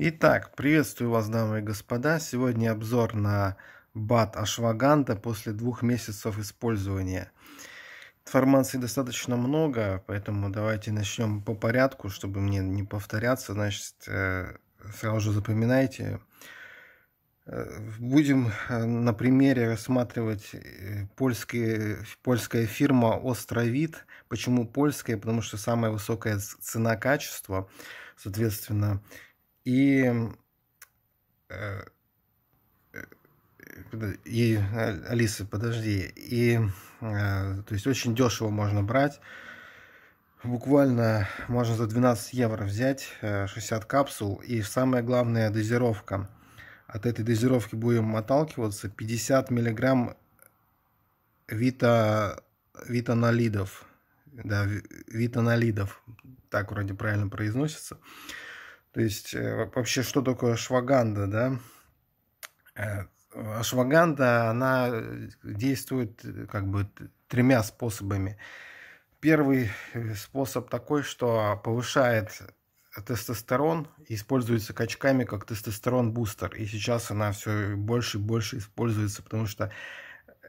Итак, приветствую вас, дамы и господа. Сегодня обзор на БАД Ашваганда после 2 месяцев использования. Информации достаточно много, поэтому давайте начнем по порядку, чтобы мне не повторяться. Значит, сразу же запоминайте. Будем на примере рассматривать польская фирма Ostrovit. Почему польская? Потому что самая высокая цена-качество, соответственно. Алиса, подожди. То есть очень дешево можно брать. Буквально можно за 12 евро взять 60 капсул. И самое главное, дозировка. От этой дозировки будем отталкиваться. 50 миллиграмм витанолидов. Да, витанолидов. Так вроде правильно произносится. То есть, вообще, что такое ашваганда, да? Ашваганда, она действует как бы 3 способами. Первый способ такой, что повышает тестостерон, используется качками как тестостерон-бустер. И сейчас она все больше и больше используется, потому что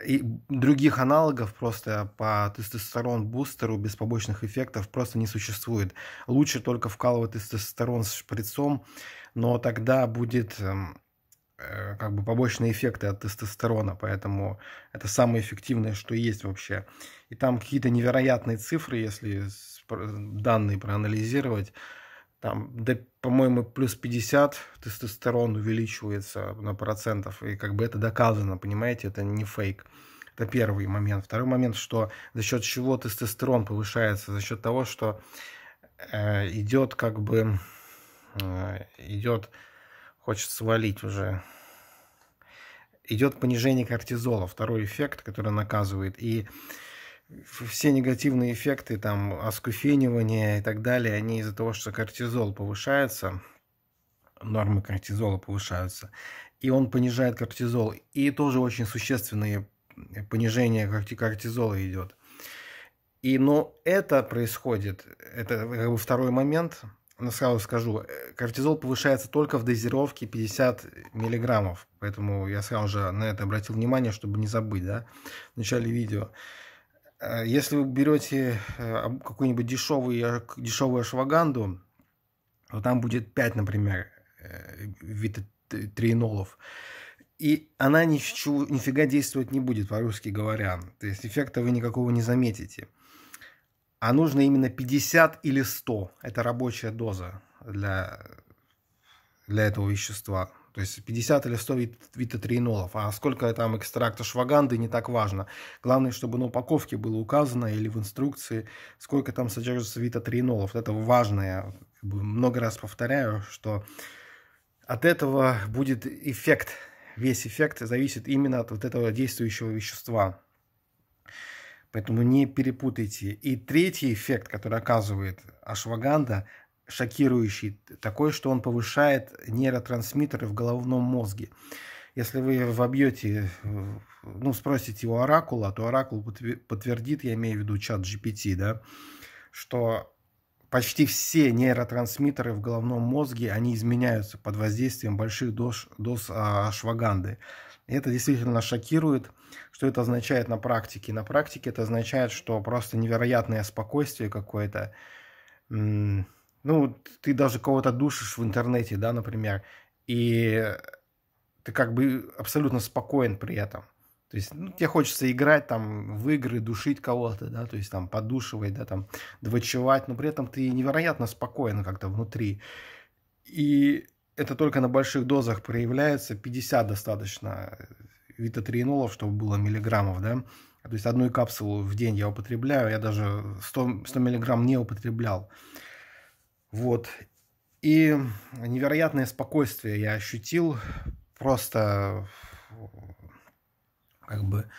и других аналогов просто по тестостерон-бустеру без побочных эффектов просто не существует. Лучше только вкалывать тестостерон с шприцом, но тогда будет как бы побочные эффекты от тестостерона, поэтому это самое эффективное, что есть вообще. И там какие-то невероятные цифры, если данные проанализировать. Там, да, по-моему, плюс 50 тестостерон увеличивается на процентов. И как бы это доказано, понимаете, это не фейк. Это первый момент. Второй момент, что за счет чего тестостерон повышается? За счет того, что идет понижение кортизола. Второй эффект, который наказывает. И все негативные эффекты, там, оскуфенивание и так далее, они из-за того, что кортизол повышается, нормы кортизола повышаются, и он понижает кортизол, и тоже очень существенное понижение кортизола идет. Но это происходит, это как бы второй момент, но сразу скажу, кортизол повышается только в дозировке 50 миллиграммов, поэтому я сразу же на это обратил внимание, чтобы не забыть, да, в начале видео. Если вы берете какую-нибудь дешевую ашваганду, то там будет 5, например, витанолидов. И она нифига действовать не будет, по-русски говоря. То есть эффекта вы никакого не заметите. А нужно именно 50 или 100. Это рабочая доза для этого вещества. То есть 50 или 100 витанолидов. А сколько там экстракта ашваганды, не так важно. Главное, чтобы на упаковке было указано или в инструкции, сколько там содержится витанолидов. Это важно. Я много раз повторяю, что от этого будет эффект. Весь эффект зависит именно от вот этого действующего вещества. Поэтому не перепутайте. И третий эффект, который оказывает ашваганда, шокирующий, такой, что он повышает нейротрансмиттеры в головном мозге. Если вы вобьете, спросите у оракула, то оракул подтвердит, я имею в виду чат GPT, да, что почти все нейротрансмиттеры в головном мозге, они изменяются под воздействием больших доз ашваганды. И это действительно шокирует. Что это означает на практике? На практике это означает, что просто невероятное спокойствие какое-то. Ты даже кого-то душишь в интернете, да, например, и ты как бы абсолютно спокоен при этом. То есть, тебе хочется играть там в игры, душить кого-то, да, то есть там подушивать, да, там двочевать, но при этом ты невероятно спокоен как-то внутри. И это только на больших дозах проявляется. 50 достаточно витанолидов, чтобы было миллиграммов, да. То есть, 1 капсулу в день я употребляю, я даже 100 миллиграмм не употреблял. Вот. И невероятное спокойствие я ощутил. Просто как бы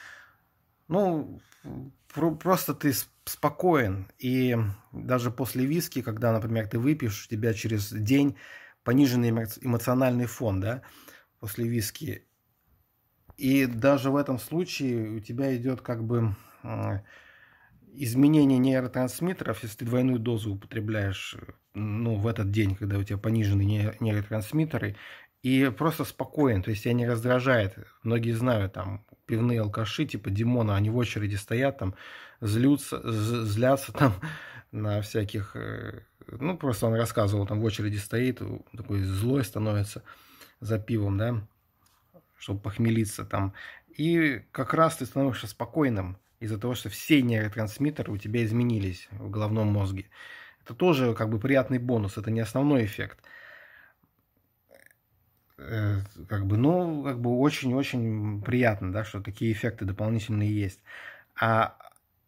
просто ты спокоен. И даже после виски, когда, например, ты выпьешь, у тебя через день пониженный эмоциональный фон, да, после виски. И даже в этом случае у тебя идет как бы изменение нейротрансмиттеров, если ты двойную дозу употребляешь, ну, в этот день, когда у тебя понижены нейротрансмиттеры, и просто спокоен, то есть тебя не раздражает. Многие знают, там, пивные алкаши, типа Димона, они в очереди стоят, там, злятся там на всяких... Ну, просто он рассказывал, там в очереди стоит, такой злой становится за пивом, да, чтобы похмелиться там. И как раз ты становишься спокойным из-за того, что все нейротрансмиттеры у тебя изменились в головном мозге. Это тоже как бы приятный бонус, это не основной эффект. Как бы, ну, как бы очень-очень приятно, да, что такие эффекты дополнительные есть. А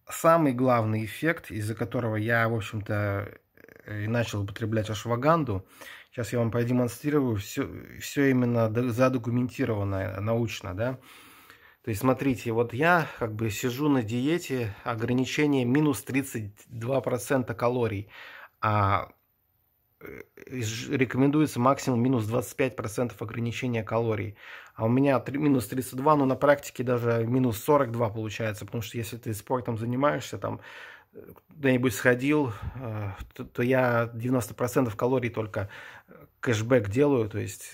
самый главный эффект, из-за которого я, в общем-то, и начал употреблять ашваганду, сейчас я вам продемонстрирую, все именно задокументировано научно, да. То есть, смотрите, вот я как бы сижу на диете, ограничение минус 32% калорий, а рекомендуется максимум минус 25% ограничения калорий. А у меня минус 32, но на практике даже минус 42 получается, потому что если ты спортом занимаешься, там, куда-нибудь сходил, то я 90% калорий только кэшбэк делаю, то есть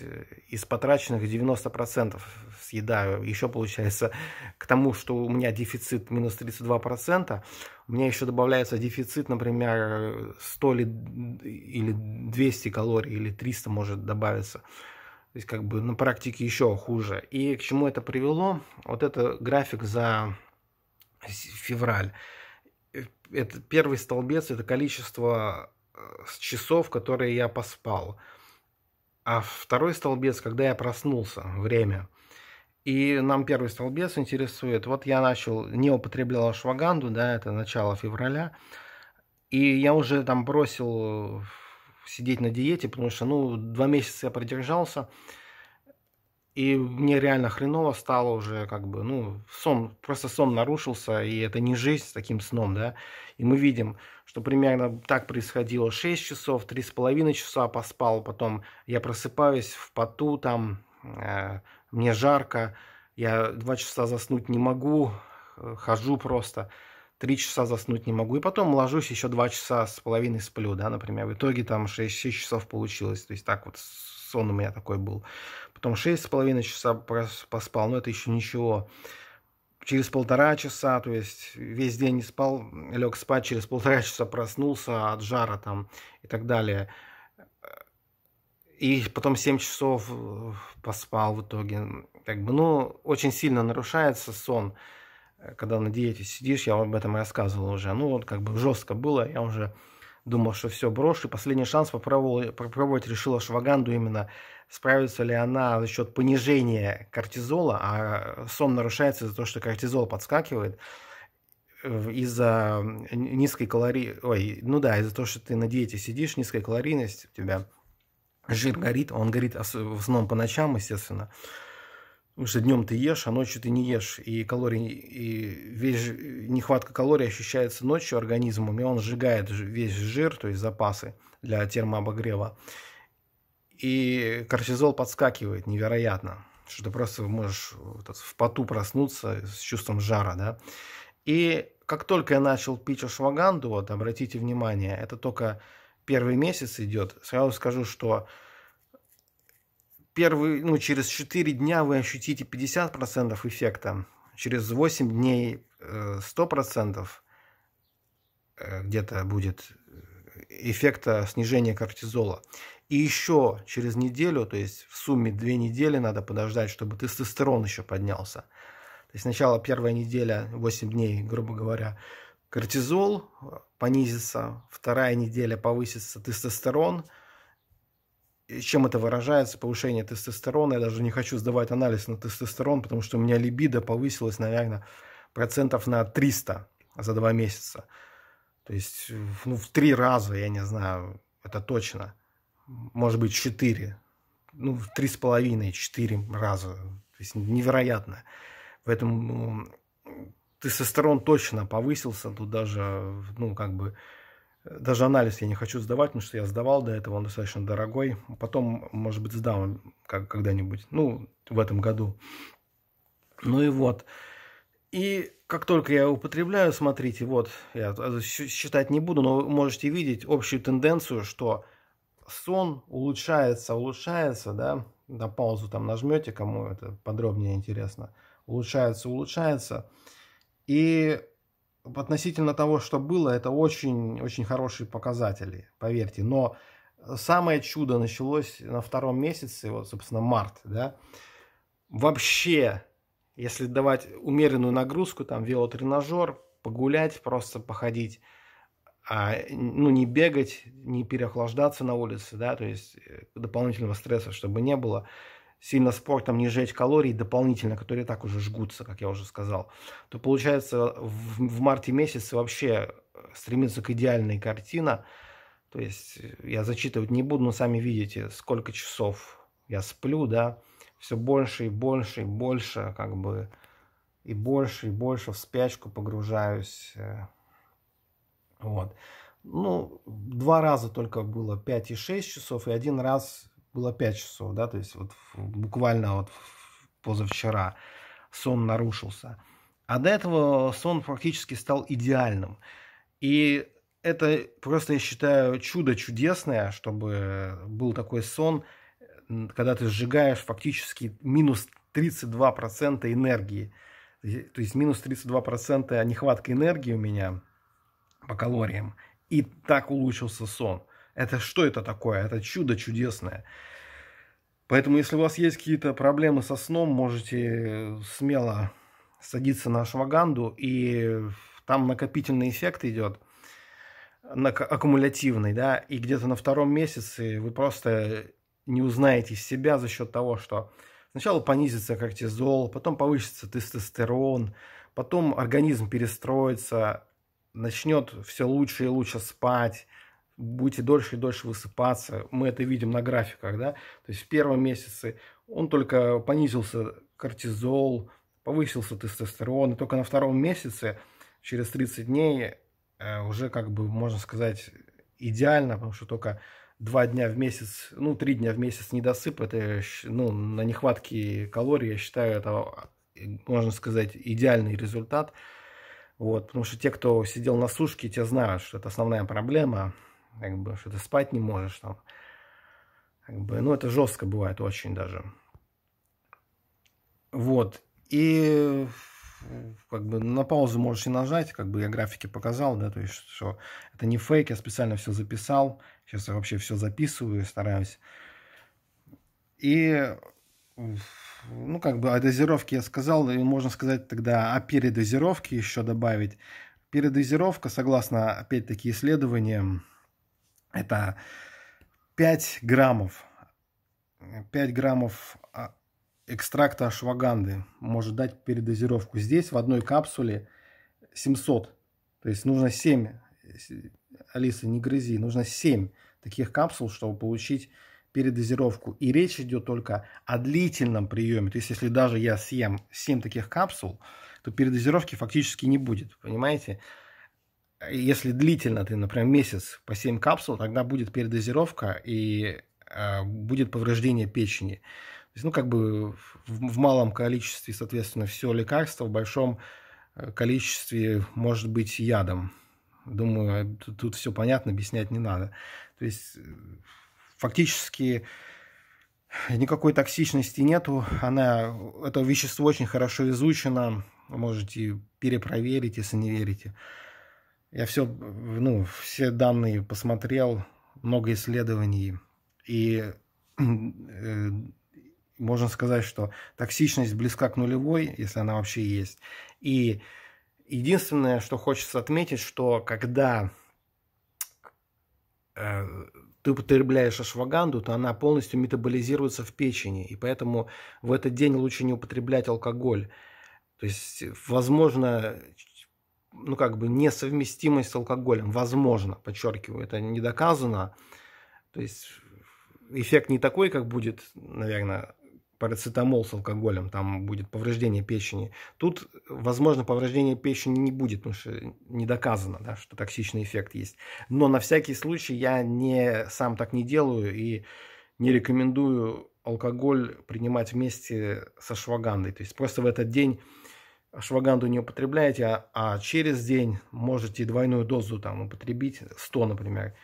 из потраченных 90% съедаю. Еще получается, к тому, что у меня дефицит минус 32%, у меня еще добавляется дефицит, например, 100 или 200 калорий, или 300 может добавиться. То есть как бы на практике еще хуже. И к чему это привело? Вот это график за февраль. Это первый столбец, это количество часов, которые я поспал. А второй столбец, когда я проснулся, время. И нам первый столбец интересует. Вот я не употреблял ашваганду, да, это начало февраля. И я уже там бросил сидеть на диете, потому что, ну, 2 месяца я продержался. И мне реально хреново стало уже, как бы, ну, просто сон нарушился, и это не жизнь с таким сном, да. И мы видим, что примерно так происходило: 6 часов, 3,5 часа поспал, потом я просыпаюсь в поту, там, мне жарко, я 2 часа заснуть не могу, хожу просто, 3 часа заснуть не могу, и потом ложусь еще 2 часа с половиной сплю, да, например, в итоге там 6 часов получилось, то есть так вот сон у меня такой был. Потом 6,5 часа поспал, но это еще ничего. Через 1,5 часа, то есть весь день не спал, лег спать, через 1,5 часа проснулся от жара там и так далее. И потом 7 часов поспал в итоге. Как бы, ну, очень сильно нарушается сон, когда на диете сидишь, я об этом и рассказывал уже. Ну, вот как бы жестко было, я уже думал, что все, брошу. Последний шанс попробовать решил ашваганду именно. Справится ли она за счет понижения кортизола, а сон нарушается из-за того, что кортизол подскакивает, из-за низкой калории, из-за того, что ты на диете сидишь, низкая калорийность, у тебя жир горит, он горит в основном по ночам, естественно, потому что днем ты ешь, а ночью ты не ешь, и нехватка калорий ощущается ночью организмом, и он сжигает весь жир, то есть запасы для термообогрева. И кортизол подскакивает невероятно, что ты просто можешь в поту проснуться с чувством жара, да. И как только я начал пить ашваганду, вот, обратите внимание, это только первый месяц идет, сразу скажу, что через 4 дня вы ощутите 50% эффекта, через 8 дней 100% где-то будет эффекта снижения кортизола. И еще через неделю, то есть в сумме 2 недели надо подождать, чтобы тестостерон еще поднялся. То есть сначала первая неделя, 8 дней, грубо говоря, кортизол понизится, вторая неделя повысится тестостерон. И чем это выражается? Повышение тестостерона. Я даже не хочу сдавать анализ на тестостерон, потому что у меня либидо повысилось, наверное, процентов на 300 за 2 месяца. То есть, ну, в 3 раза, я не знаю, это точно. Может быть, 4. Ну, в 3,5–4 раза. То есть невероятно. Поэтому тестостерон точно повысился. Тут даже, ну, как бы, даже анализ я не хочу сдавать, потому что я сдавал до этого, он достаточно дорогой. Потом, может быть, сдам когда-нибудь, ну, в этом году. Ну и вот. И Как только я употребляю, смотрите, вот, я считать не буду, но вы можете видеть общую тенденцию, что сон улучшается, да, на паузу там нажмете, кому это подробнее интересно, улучшается. И относительно того, что было, это очень хорошие показатели, поверьте. Но самое чудо началось на втором месяце, вот, собственно, март, да. Вообще, если давать умеренную нагрузку, там, велотренажер, погулять, просто походить, ну, не бегать, не переохлаждаться на улице, да, то есть дополнительного стресса, чтобы не было, сильно спортом не сжечь калорий дополнительно, которые и так уже жгутся, как я уже сказал, то получается в марте месяце вообще стремится к идеальной картине. То есть я зачитывать не буду, но сами видите, сколько часов я сплю, да, все больше и больше и больше, как бы, и больше в спячку погружаюсь. Вот. Ну, 2 раза только было 5 и 6 часов, и 1 раз было 5 часов, да, то есть вот буквально вот позавчера сон нарушился. А до этого сон практически стал идеальным. И это просто, я считаю, чудо чудесное, чтобы был такой сон, когда ты сжигаешь фактически минус 32% энергии. То есть минус 32% нехватка энергии у меня по калориям, и так улучшился сон. Это что это такое? Это чудо чудесное. Поэтому, если у вас есть какие-то проблемы со сном, можете смело садиться на ашваганду, и там накопительный эффект идет, аккумулятивный, да, и где-то на 2-м месяце вы просто не узнаете себя за счет того, что сначала понизится кортизол, потом повысится тестостерон, потом организм перестроится, начнет все лучше и лучше спать, будете дольше и дольше высыпаться. Мы это видим на графиках, да? То есть в 1-м месяце он только понизился кортизол, повысился тестостерон, и только на 2-м месяце, через 30 дней, уже, как бы, можно сказать, идеально, потому что только 2 дня в месяц, ну, 3 дня в месяц недосып, это, ну, на нехватке калорий, я считаю, это, можно сказать, идеальный результат. Вот, потому что те, кто сидел на сушке, те знают, что это основная проблема, как бы, что ты спать не можешь там, как бы, ну, это жестко бывает очень даже. Вот, и, как бы, на паузу можешь и нажать, как бы я графики показал, да, то есть, что это не фейк, я специально все записал, сейчас я вообще все записываю, стараюсь. И, ну, как бы, о дозировке я сказал, и можно сказать тогда о передозировке еще добавить. Передозировка, согласно, опять-таки, исследованиям, это 5 граммов экстракта ашваганды может дать передозировку. Здесь в одной капсуле 700, то есть нужно 7, Алиса, не грызи, нужно 7 таких капсул, чтобы получить передозировку. И речь идет только о длительном приеме. То есть, если даже я съем 7 таких капсул, то передозировки фактически не будет. Понимаете? Если длительно ты, например, месяц по 7 капсул, тогда будет передозировка и будет повреждение печени. То есть, ну, как бы в малом количестве, соответственно, все лекарство, в большом количестве может быть ядом. Думаю, тут все понятно, объяснять не надо. То есть фактически никакой токсичности нету. Это вещество очень хорошо изучено. Можете перепроверить, если не верите. Я все, ну, все данные посмотрел, много исследований. И можно сказать, что токсичность близка к нулевой, если она вообще есть. И единственное, что хочется отметить, что когда ты употребляешь ашваганду, то она полностью метаболизируется в печени, и поэтому в этот день лучше не употреблять алкоголь. То есть, возможно, ну, как бы, несовместимость с алкоголем, возможно, подчеркиваю, это не доказано. То есть эффект не такой, как будет, наверное, парацетамол с алкоголем, там будет повреждение печени. Тут, возможно, повреждение печени не будет, потому что не доказано, да, что токсичный эффект есть. Но на всякий случай я сам так не делаю и не рекомендую алкоголь принимать вместе с ашвагандой. То есть просто в этот день ашваганду не употребляете, а через день можете двойную дозу там употребить, 100, например,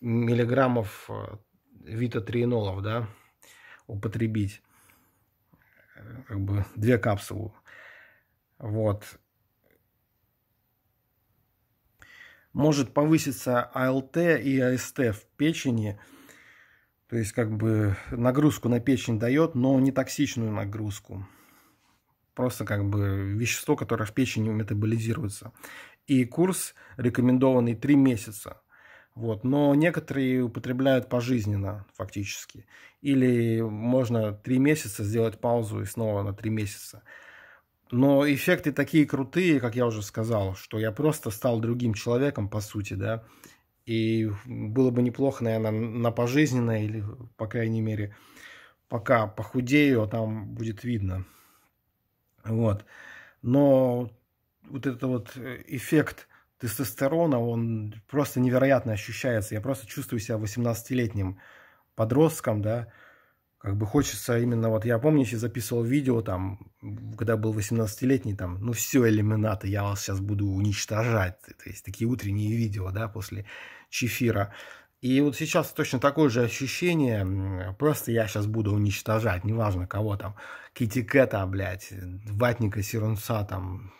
миллиграммов витатриенолов, да, употребить, как бы 2 капсулы. Вот. Может повыситься АЛТ и АСТ в печени, то есть как бы нагрузку на печень дает, но не токсичную нагрузку. Просто как бы вещество, которое в печени метаболизируется. И курс рекомендованный 3 месяца. Вот. Но некоторые употребляют пожизненно фактически. Или можно 3 месяца сделать паузу и снова на 3 месяца. Но эффекты такие крутые, как я уже сказал, что я просто стал другим человеком по сути, да. И было бы неплохо, наверное, на пожизненное или, по крайней мере, пока похудею, а там будет видно. Вот. Но вот этот вот эффект тестостерона, он просто невероятно ощущается. Я просто чувствую себя 18-летним подростком, да. Как бы хочется именно, вот я помню, я записывал видео, там, когда был 18-летний, там, ну все, элиминаты, я вас сейчас буду уничтожать. То есть такие утренние видео, да, после чефира. И вот сейчас точно такое же ощущение, просто я сейчас буду уничтожать, неважно кого там, Китикета, блядь, Ватника, Сирунца, там,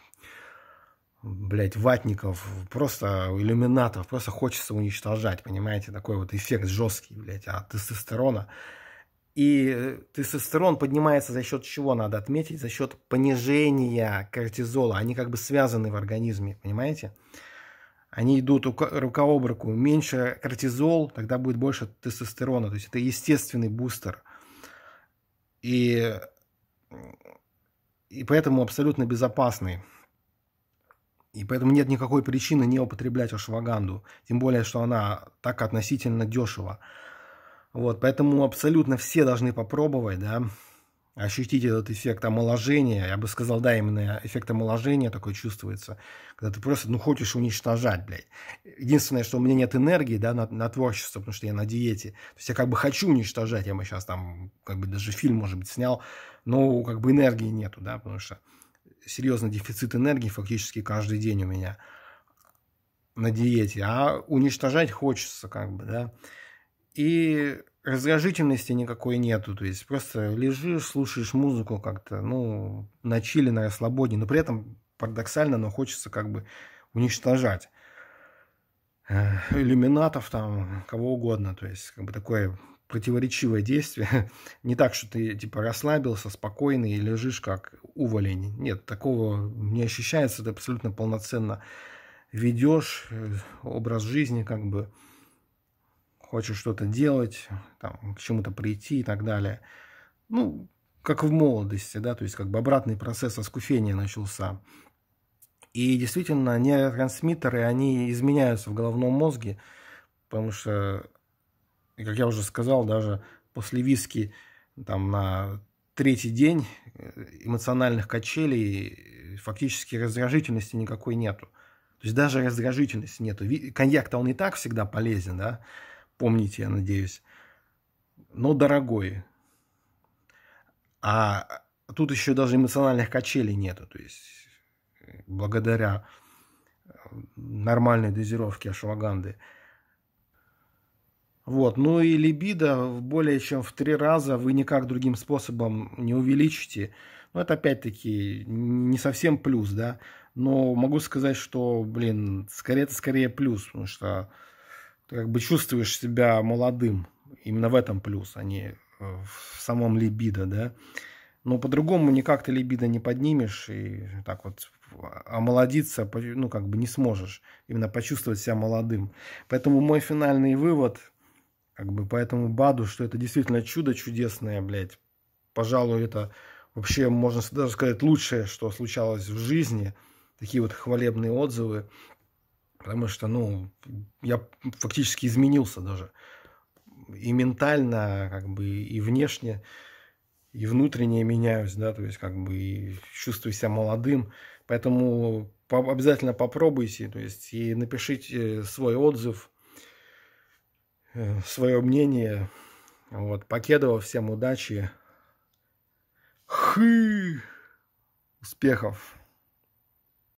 блядь, Ватников, просто иллюминатов, просто хочется уничтожать, понимаете, такой вот эффект жесткий, блядь, от тестостерона. И тестостерон поднимается за счет чего, надо отметить, за счет понижения кортизола, они как бы связаны в организме, понимаете? Они идут рука об руку. Меньше кортизол, тогда будет больше тестостерона. То есть это естественный бустер. И поэтому абсолютно безопасный. И поэтому нет никакой причины не употреблять ашваганду. Тем более, что она так относительно дешево. Вот, поэтому абсолютно все должны попробовать, да, ощутить этот эффект омоложения. Я бы сказал, да, именно эффект омоложения такой чувствуется, когда ты просто, ну, хочешь уничтожать, блядь. Единственное, что у меня нет энергии, да, на творчество, потому что я на диете. То есть я как бы хочу уничтожать, я бы сейчас там, как бы даже фильм, может быть, снял, но как бы энергии нету, да, потому что серьезный дефицит энергии фактически каждый день у меня на диете. А уничтожать хочется, как бы, да. И раздражительности никакой нету, то есть просто лежишь, слушаешь музыку как-то, ну, на чиле, на расслабоне, но при этом парадоксально, но хочется как бы уничтожать иллюминатов там, кого угодно, то есть как бы такое противоречивое действие, не так, что ты типа расслабился, спокойный и лежишь как уволень, нет, такого не ощущается, ты абсолютно полноценно ведешь образ жизни, как бы, хочешь что-то делать, там, к чему-то прийти и так далее. Ну, как в молодости, да, то есть как бы обратный процесс оскуфения начался. И действительно, нейротрансмиттеры, они изменяются в головном мозге, потому что, как я уже сказал, даже после виски там, на 3-й день эмоциональных качелей фактически раздражительности никакой нету. То есть даже раздражительности нету. Коньяк-то он и так всегда полезен, да, помните, я надеюсь, но дорогой. А тут еще даже эмоциональных качелей нету. То есть благодаря нормальной дозировке ашваганды. Вот. Ну и либидо более чем в 3 раза вы никак другим способом не увеличите. Но это опять-таки не совсем плюс, да. Но могу сказать, что, блин, скорее это скорее плюс, потому что ты как бы чувствуешь себя молодым. Именно в этом плюс, а не в самом либидо, да. Но по-другому никак ты либидо не поднимешь и так вот омолодиться, ну, как бы не сможешь. Именно почувствовать себя молодым. Поэтому мой финальный вывод, как бы по этому БАДу, что это действительно чудо чудесное, блядь. Пожалуй, это вообще, можно даже сказать, лучшее, что случалось в жизни. Такие вот хвалебные отзывы. Потому что, ну, я фактически изменился даже. И ментально, как бы, и внешне, и внутренне меняюсь, да, то есть, как бы, и чувствую себя молодым. Поэтому обязательно попробуйте, то есть, и напишите свой отзыв, свое мнение. Вот, Покедова, всем удачи. Успехов!